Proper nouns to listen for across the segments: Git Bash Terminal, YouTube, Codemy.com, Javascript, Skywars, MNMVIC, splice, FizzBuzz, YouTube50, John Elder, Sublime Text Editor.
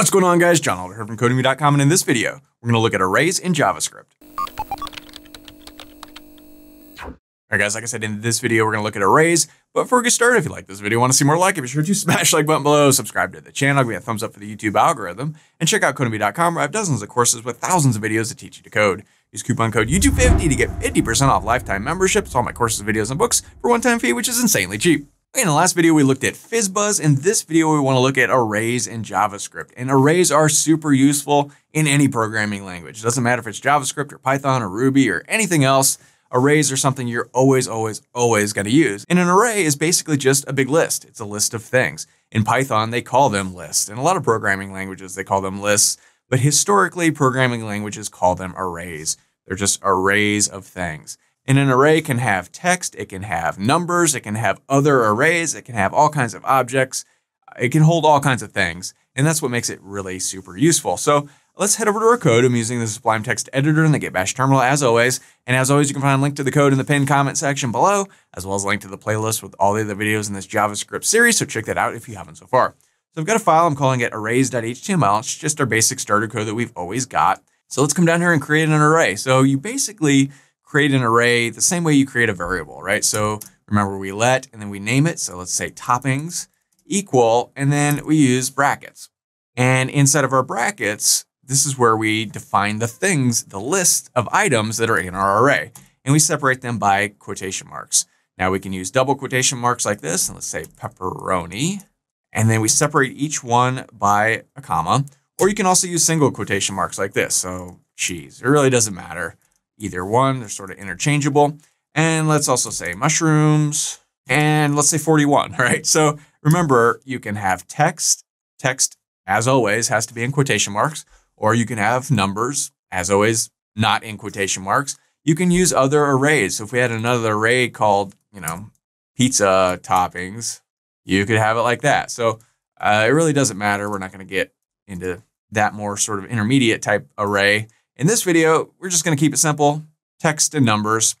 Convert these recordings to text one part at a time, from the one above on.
What's going on, guys? John Elder here from Codemy.com, and in this video, we're gonna look at arrays in JavaScript. All right, guys, like I said, in this video, we're gonna look at arrays, but before we get started, if you like this video, want to see more like it, be sure to smash the like button below, subscribe to the channel, give me a thumbs up for the YouTube algorithm, and check out Codemy.com, where I have dozens of courses with thousands of videos that teach you to code. Use coupon code YouTube50 to get 50% off lifetime memberships, all my courses, videos, and books for a one-time fee, which is insanely cheap. In the last video, we looked at FizzBuzz. In this video, we want to look at arrays in JavaScript. And arrays are super useful in any programming language. It doesn't matter if it's JavaScript or Python or Ruby or anything else. Arrays are something you're always going to use. And an array is basically just a big list. It's a list of things. In Python, they call them lists. In a lot of programming languages, they call them lists. But historically, programming languages call them arrays. They're just arrays of things. And an array can have text, it can have numbers, it can have other arrays, it can have all kinds of objects, it can hold all kinds of things. And that's what makes it really super useful. So let's head over to our code. I'm using the Sublime Text Editor and the Git Bash Terminal as always. And as always, you can find a link to the code in the pinned comment section below, as well as a link to the playlist with all the other videos in this JavaScript series. So check that out if you haven't so far. So I've got a file, I'm calling it arrays.html. It's just our basic starter code that we've always got. So let's come down here and create an array. So you basically create an array the same way you create a variable, right? So remember, we let, and then we name it. So let's say toppings equal, and then we use brackets. And inside of our brackets, this is where we define the things, the list of items that are in our array. And we separate them by quotation marks. Now we can use double quotation marks like this, and let's say pepperoni. And then we separate each one by a comma, or you can also use single quotation marks like this. So cheese, it really doesn't matter. Either one, they're sort of interchangeable. And let's also say mushrooms, and let's say 41, right? So remember, you can have text. Text, as always, has to be in quotation marks, or you can have numbers, as always, not in quotation marks. You can use other arrays. So if we had another array called, you know, pizza toppings, you could have it like that. So it really doesn't matter. We're not gonna get into that more sort of intermediate type array. In this video, we're just gonna keep it simple, text and numbers.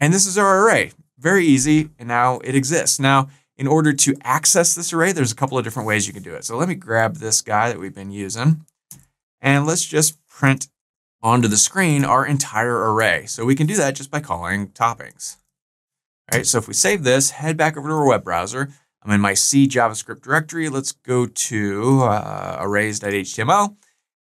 And this is our array, very easy, and now it exists. Now, in order to access this array, there's a couple of different ways you can do it. So let me grab this guy that we've been using, and let's just print onto the screen our entire array. So we can do that just by calling toppings. All right, so if we save this, head back over to our web browser. I'm in my C JavaScript directory. Let's go to arrays.html.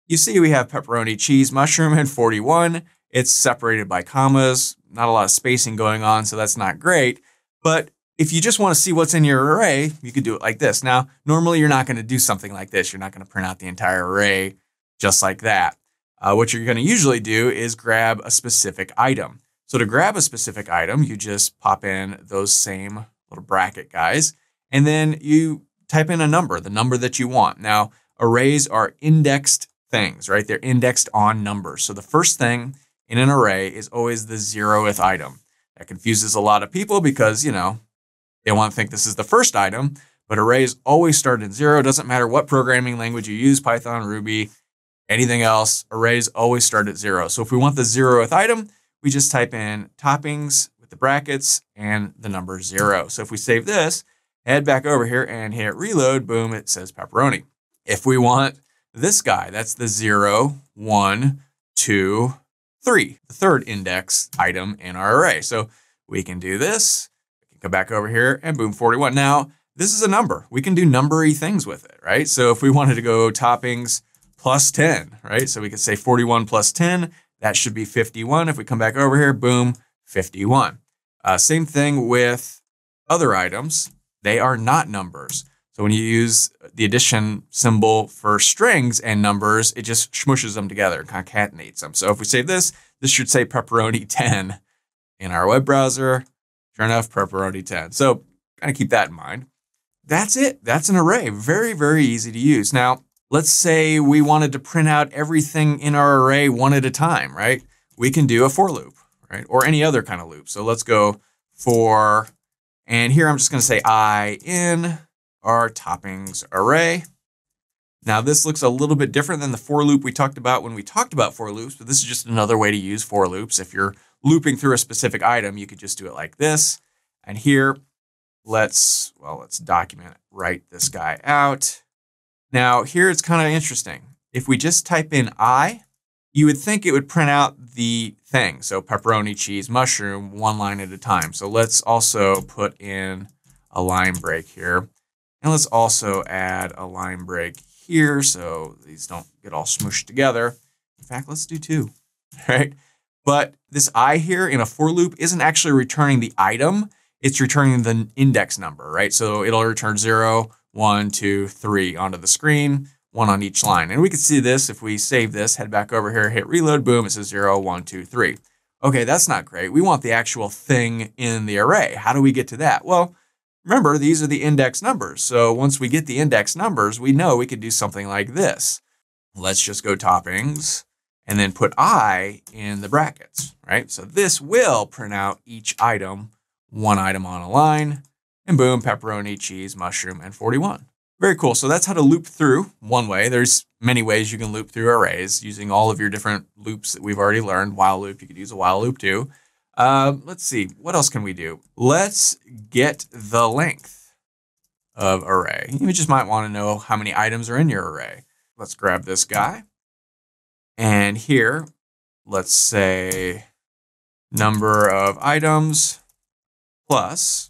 You see we have pepperoni, cheese, mushroom, and 41. It's separated by commas, not a lot of spacing going on, so that's not great. But if you just want to see what's in your array, you could do it like this. Now, normally you're not going to do something like this. You're not going to print out the entire array just like that. What you're going to usually do is grab a specific item. So to grab a specific item, you just pop in those same little bracket guys, and then you type in a number, the number that you want. Now, arrays are indexed things, right? They're indexed on numbers. So the first thing in an array is always the zeroth item. That confuses a lot of people because, you know, they want to think this is the first item, but arrays always start at zero. It doesn't matter what programming language you use, Python, Ruby, anything else, arrays always start at zero. So if we want the zeroth item, we just type in toppings with the brackets and the number zero. So if we save this, head back over here and hit reload, boom, it says pepperoni. If we want this guy, that's the 0, 1, 2, 3, the third index item in our array. So we can do this, we can come back over here and boom, 41. Now, this is a number. We can do numbery things with it, right? So if we wanted to go toppings plus 10, right? So we could say 41 plus 10, that should be 51. If we come back over here, boom, 51. Same thing with other items. They are not numbers. So when you use the addition symbol for strings and numbers, it just smushes them together and concatenates them. So if we save this, this should say pepperoni 10 in our web browser. Sure enough, pepperoni 10. So kind of keep that in mind. That's it. That's an array. Very, very easy to use. Now, let's say we wanted to print out everything in our array one at a time, right? We can do a for loop, right? Or any other kind of loop. So let's go for, and here I'm just going to say I in our toppings array. Now this looks a little bit different than the for loop we talked about when we talked about for loops, but this is just another way to use for loops. If you're looping through a specific item, you could just do it like this. And here, let's document, write this guy out. Now here it's kind of interesting. If we just type in I, you would think it would print out the thing. So pepperoni, cheese, mushroom, one line at a time. So let's also put in a line break here. And let's also add a line break here so these don't get all smooshed together. In fact, let's do two, right? But this I here in a for loop isn't actually returning the item. It's returning the index number, right? So it'll return 0, 1, 2, 3 onto the screen, one on each line. And we can see this if we save this, head back over here, hit reload, boom, it says 0, 1, 2, 3. Okay, that's not great. We want the actual thing in the array. How do we get to that? Well, remember, these are the index numbers. So once we get the index numbers, we know we could do something like this. Let's just go toppings and then put I in the brackets, right? So this will print out each item, one item on a line, and boom, pepperoni, cheese, mushroom, and 41. Very cool. So that's how to loop through one way. There's many ways you can loop through arrays using all of your different loops that we've already learned. While loop, you could use a while loop too. Let's see, what else can we do? Let's get the length of array. You just might want to know how many items are in your array. Let's grab this guy. And here, let's say number of items plus,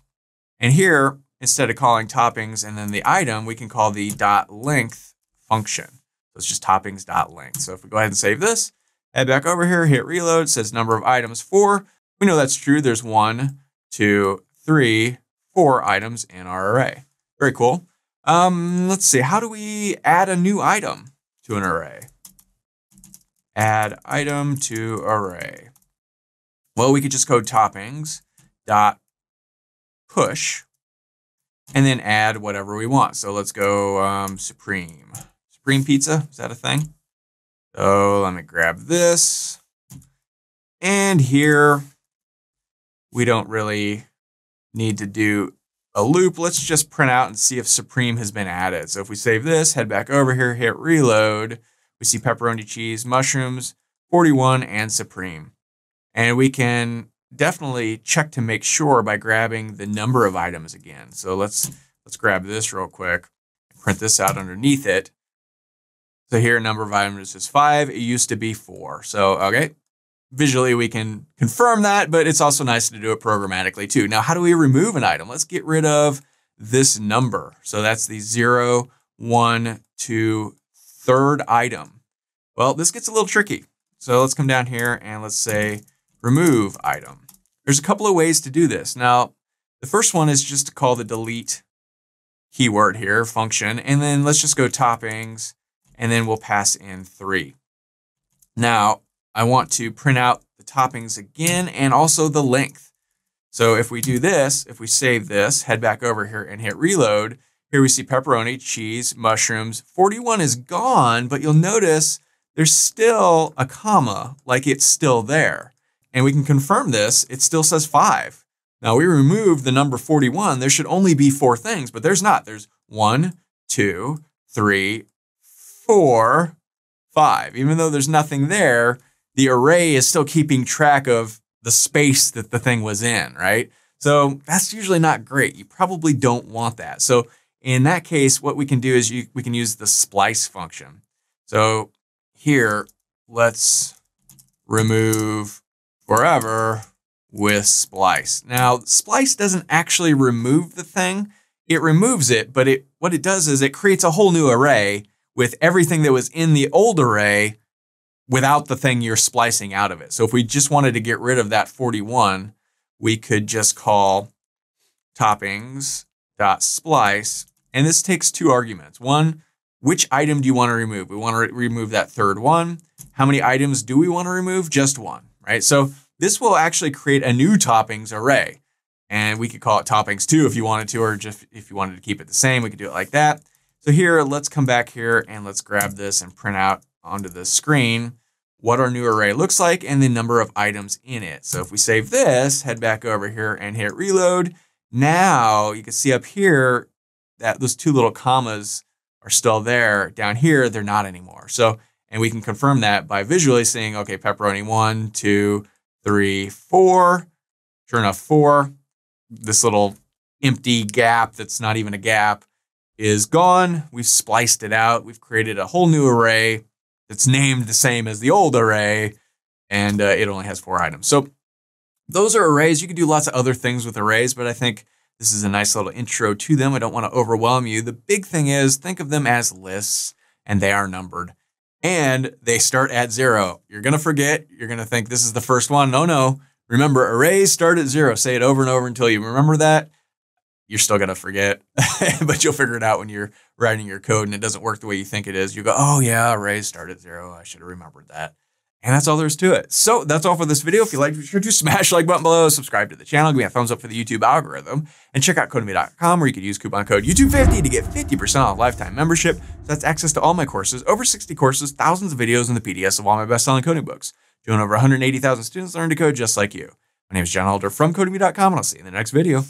and here, instead of calling toppings and then the item, we can call the dot length function. So it's just toppings dot length. So if we go ahead and save this, head back over here, hit reload, it says number of items 4. We know that's true. There's 1, 2, 3, 4 items in our array. Very cool. Let's see, how do we add a new item to an array? Add item to array. Well, we could just code toppings dot push and then add whatever we want. So let's go supreme. Supreme pizza, is that a thing? So let me grab this. And here, we don't really need to do a loop. Let's just print out and see if supreme has been added. So if we save this, head back over here, hit reload, we see pepperoni, cheese, mushrooms, 41, and supreme. And we can definitely check to make sure by grabbing the number of items again. So let's grab this real quick, print this out underneath it. So here, number of items is 5. It used to be 4. So, okay. Visually, we can confirm that, but it's also nice to do it programmatically too. Now, how do we remove an item? Let's get rid of this number. So that's the 0, 1, 2, 3rd item. Well, this gets a little tricky. So let's come down here and let's say remove item. There's a couple of ways to do this. Now, the first one is just to call the delete keyword here, function, and then let's just go toppings and then we'll pass in 3. Now, I want to print out the toppings again and also the length. So if we do this, if we save this, head back over here and hit reload, here we see pepperoni, cheese, mushrooms. 41 is gone, but you'll notice there's still a comma, like it's still there. And we can confirm this, it still says 5. Now we remove the number 41, there should only be 4 things, but there's not. There's 1, 2, 3, 4, 5. Even though there's nothing there, the array is still keeping track of the space that the thing was in, right? So that's usually not great. You probably don't want that. So in that case, what we can do is we can use the splice function. So here, let's remove forever with splice. Now, splice doesn't actually remove the thing. It removes it, but what it does is it creates a whole new array with everything that was in the old array without the thing you're splicing out of it. So if we just wanted to get rid of that 41, we could just call toppings.splice. And this takes 2 arguments. One, which item do you want to remove? We want to remove that 3rd one. How many items do we want to remove? Just 1, right? So this will actually create a new toppings array. And we could call it toppings 2 if you wanted to, or just if you wanted to keep it the same, we could do it like that. So here, let's come back here and let's grab this and print out onto the screen what our new array looks like and the number of items in it. So if we save this, head back over here and hit reload. Now you can see up here that those 2 little commas are still there. Down here, they're not anymore. So, and we can confirm that by visually seeing, okay, pepperoni 1, 2, 3, 4, sure enough 4, this little empty gap that's not even a gap is gone. We've spliced it out. We've created a whole new array that's named the same as the old array, and it only has 4 items. So those are arrays. You can do lots of other things with arrays, but I think this is a nice little intro to them. I don't want to overwhelm you. The big thing is think of them as lists, and they are numbered, and they start at 0. You're going to forget. You're going to think this is the first one. No, no. Remember, arrays start at 0. Say it over and over until you remember that. You're still going to forget, but you'll figure it out when you're writing your code and it doesn't work the way you think it is. You go, oh yeah, arrays start at 0. I should have remembered that. And that's all there is to it. So that's all for this video. If you liked it, be sure to smash the like button below, subscribe to the channel, give me a thumbs up for the YouTube algorithm, and check out Codemy.com where you can use coupon code YouTube50 to get 50% off lifetime membership. That's access to all my courses, over 60 courses, thousands of videos, and the PDFs of all my best-selling coding books. Doing over 180,000 students learn to code just like you. My name is John Elder from Codemy.com, and I'll see you in the next video.